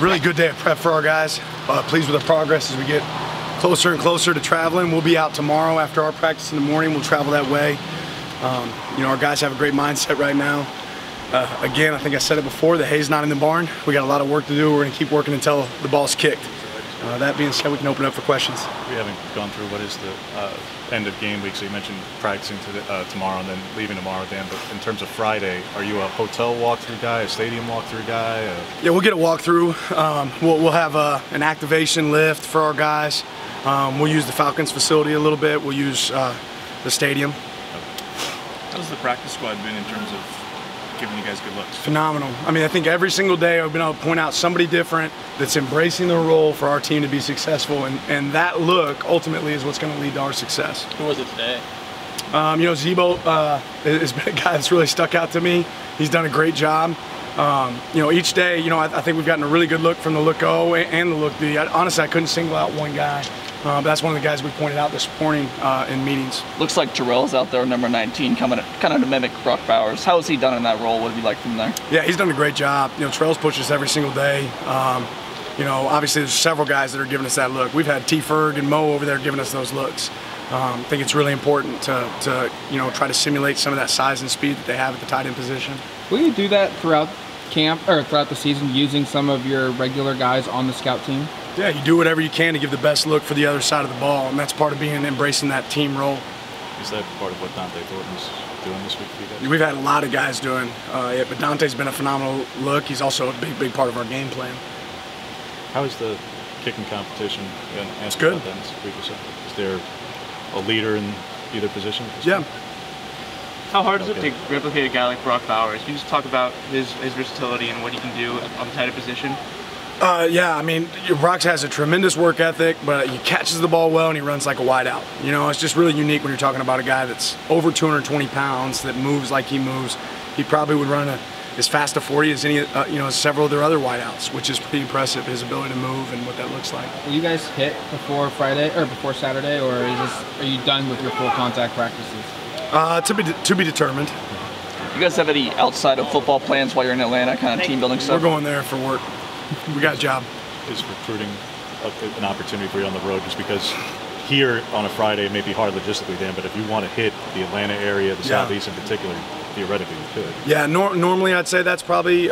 Really good day of prep for our guys. Pleased with the progress as we get closer and closer to traveling. We'll be out tomorrow after our practice in the morning. We'll travel that way. You know, our guys have a great mindset right now. Again, I think I said it before, the hay's not in the barn. We got a lot of work to do. We're going to keep working until the ball's kicked. That being said, we can open up for questions. We haven't gone through what is the end of game week, so you mentioned practicing tomorrow and then leaving tomorrow, Dan, but in terms of Friday, are you a hotel walkthrough guy, a stadium walkthrough guy? Yeah, we'll get a walkthrough. We'll have an activation lift for our guys. We'll use the Falcons facility a little bit. We'll use the stadium. How's the practice squad been in terms of giving you guys good looks? Phenomenal. I mean, I think every single day I've been able to point out somebody different that's embracing their role for our team to be successful, and that look ultimately is what's going to lead to our success. Who was it today? You know, Zebo has been a guy that's really stuck out to me. He's done a great job. You know, each day, you know, I think we've gotten a really good look from the look O and the look B. Honestly, I couldn't single out one guy. But that's one of the guys we pointed out this morning in meetings. Looks like Terrell's out there, number 19, coming kind of to mimic Brock Bowers. How has he done in that role? What have you liked from there? Yeah, he's done a great job. You know, Terrell's pushed us every single day. You know, obviously there's several guys that are giving us that look. We've had T-Ferg and Mo over there giving us those looks. I think it's really important to you know, try to simulate some of that size and speed that they have at the tight end position. Will you do that throughout camp or throughout the season, using some of your regular guys on the scout team? Yeah, you do whatever you can to give the best look for the other side of the ball, and that's part of being embracing that team role. Is that part of what Dante Thornton's doing this week for you guys? We've had a lot of guys doing it, but Dante's been a phenomenal look. He's also a big, big part of our game plan. How is the kicking competition? It's good. Is there a leader in either position? Yeah. How hard is it to replicate a guy like Brock Bowers? Can you just talk about his versatility and what he can do on the tight end position? Yeah, I mean, Brock has a tremendous work ethic, but he catches the ball well and he runs like a wideout. You know, it's just really unique when you're talking about a guy that's over 220 pounds, that moves like he moves. He probably would run as fast a 40 as any, you know, several of their other wideouts, which is pretty impressive, his ability to move and what that looks like. Will you guys hit before Friday, or before Saturday, or are you done with your full contact practices? To be determined. You guys have any outside of football plans while you're in Atlanta, kind of team building stuff? We're going there for work. We got a job. Is recruiting an opportunity for you on the road, just because here on a Friday it may be hard logistically, Dan, but if you want to hit the Atlanta area, the Southeast in particular, theoretically you could? Yeah, normally I'd say that's probably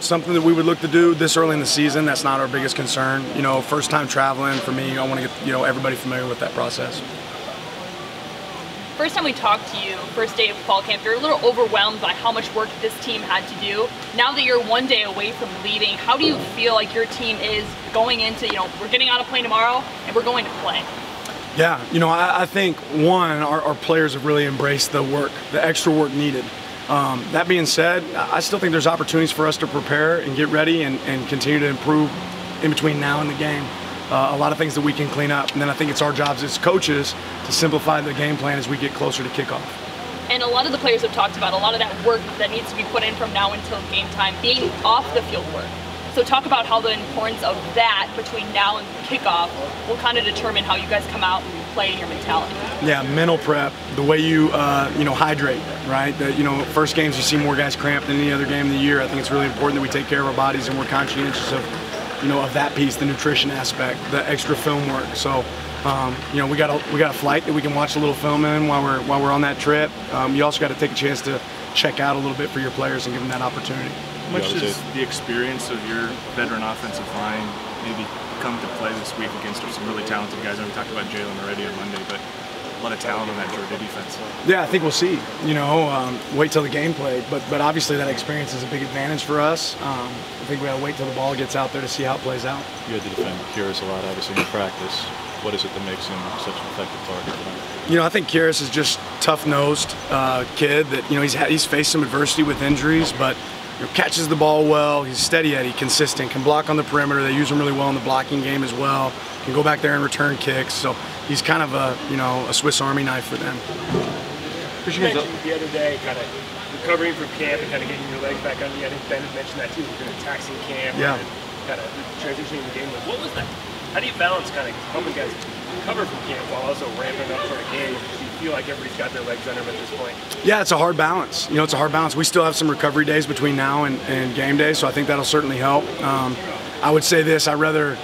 something that we would look to do this early in the season. That's not our biggest concern. You know, first time traveling for me, I want to get, you know, everybody familiar with that process. First time we talked to you, first day of fall camp, you're a little overwhelmed by how much work this team had to do. Now that you're one day away from leaving, how do you feel like your team is going into, you know, we're getting on a plane tomorrow and we're going to play? Yeah, you know, I think, one, our players have really embraced the work, the extra work needed. That being said, I still think there's opportunities for us to prepare and get ready and continue to improve in between now and the game. A lot of things that we can clean up, and then I think it's our jobs as coaches to simplify the game plan as we get closer to kickoff. And a lot of the players have talked about a lot of that work that needs to be put in from now until game time being off the field work. So talk about how the importance of that between now and kickoff will kind of determine how you guys come out and play in your mentality. Yeah, mental prep, the way you you know, hydrate, right? That, you know, first games you see more guys cramped than any other game of the year. I think it's really important that we take care of our bodies and we're conscientious of, you know, of that piece, the nutrition aspect, the extra film work. So, you know, we got a flight that we can watch a little film in while we're on that trip. You also got to take a chance to check out a little bit for your players and give them that opportunity. How much does the experience of your veteran offensive line maybe come to play this week against some really talented guys? I know we talked about Jaylen already on Monday, but a lot of talent on that Kirby defense. Yeah, I think we'll see. You know, wait till the game play, but obviously that experience is a big advantage for us. I think we gotta wait till the ball gets out there to see how it plays out. You had to defend Kyrus a lot, obviously, in practice. What is it that makes him such an effective target? You know, I think Kyrus is just tough-nosed kid that, you know, he's faced some adversity with injuries, but, you know, catches the ball well. He's steady Eddie, consistent, can block on the perimeter. They use him really well in the blocking game as well. Can go back there and return kicks. So he's kind of a, you know, a Swiss Army knife for them. Christian mentioned the other day, kind of recovering from camp and kind of getting your legs back under you. I think Ben had mentioned that too. We're going to taxing camp, and kind of transitioning the game. What was that? How do you balance kind of helping guys recover from camp while also ramping up for the game? Do you feel like everybody's got their legs under them at this point? Yeah, it's a hard balance. You know, it's a hard balance. We still have some recovery days between now and game day, so I think that'll certainly help. I would say this, I'd rather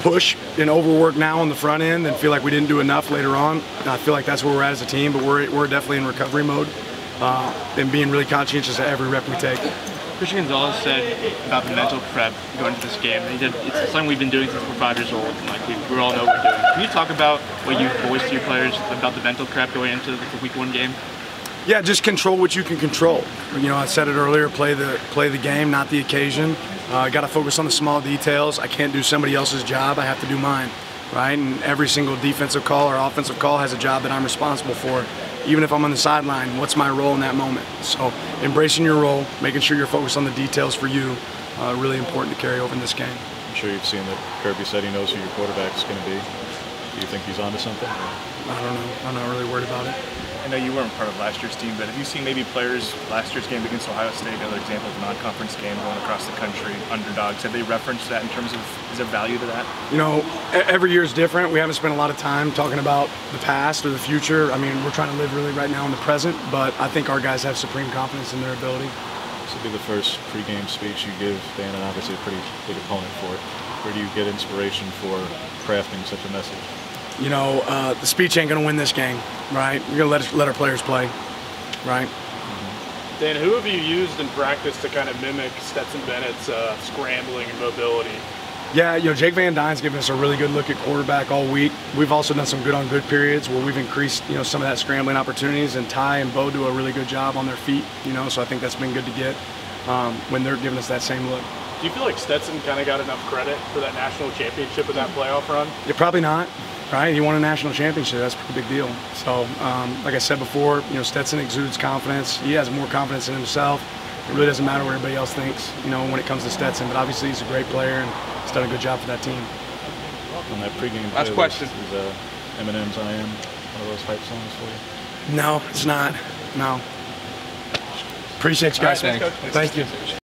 push and overwork now on the front end than feel like we didn't do enough later on. And I feel like that's where we're at as a team, but we're definitely in recovery mode and being really conscientious of every rep we take. Christian Gonzalez said about the mental prep going into this game. He said, it's something we've been doing since we're 5 years old, and like we all know what we're doing. Can you talk about what you've voiced to your players about the mental prep going into the week 1 game? Yeah, just control what you can control. You know, I said it earlier, play the game, not the occasion. I got to focus on the small details. I can't do somebody else's job. I have to do mine, right? And every single defensive call or offensive call has a job that I'm responsible for. Even if I'm on the sideline, what's my role in that moment? So embracing your role, making sure you're focused on the details for you, really important to carry over in this game. I'm sure you've seen that Kirby said he knows who your quarterback's going to be. Do you think he's onto something? I don't know. I'm not really worried about it. I know you weren't part of last year's team, but have you seen maybe players last year's game against Ohio State, another example of a non-conference game going across the country, underdogs, have they referenced that in terms of, is there value to that? You know, every year is different. We haven't spent a lot of time talking about the past or the future. I mean, we're trying to live really right now in the present, but I think our guys have supreme confidence in their ability. This will be the first pregame speech you give, Dan, and obviously a pretty big opponent for it. Where do you get inspiration for crafting such a message? You know, the speech ain't going to win this game, right? We're going to let our players play, right? Mm-hmm. Dan, who have you used in practice to kind of mimic Stetson Bennett's scrambling and mobility? Yeah, you know, Jake Van Dyne's given us a really good look at quarterback all week. We've also done some good-on-good periods where we've increased, you know, some of that scrambling opportunities, and Ty and Bo do a really good job on their feet, you know, so I think that's been good to get when they're giving us that same look. Do you feel like Stetson kind of got enough credit for that national championship and that playoff run? Yeah, probably not. Right, he won a national championship. That's a big deal. So, like I said before, you know, Stetson exudes confidence. He has more confidence in himself. It really doesn't matter what everybody else thinks, you know, when it comes to Stetson. But obviously, he's a great player and he's done a good job for that team. And that pregame last question is Eminem's "I Am" one of those hype songs for you? No, it's not. No. Appreciate you guys. Right, thank you.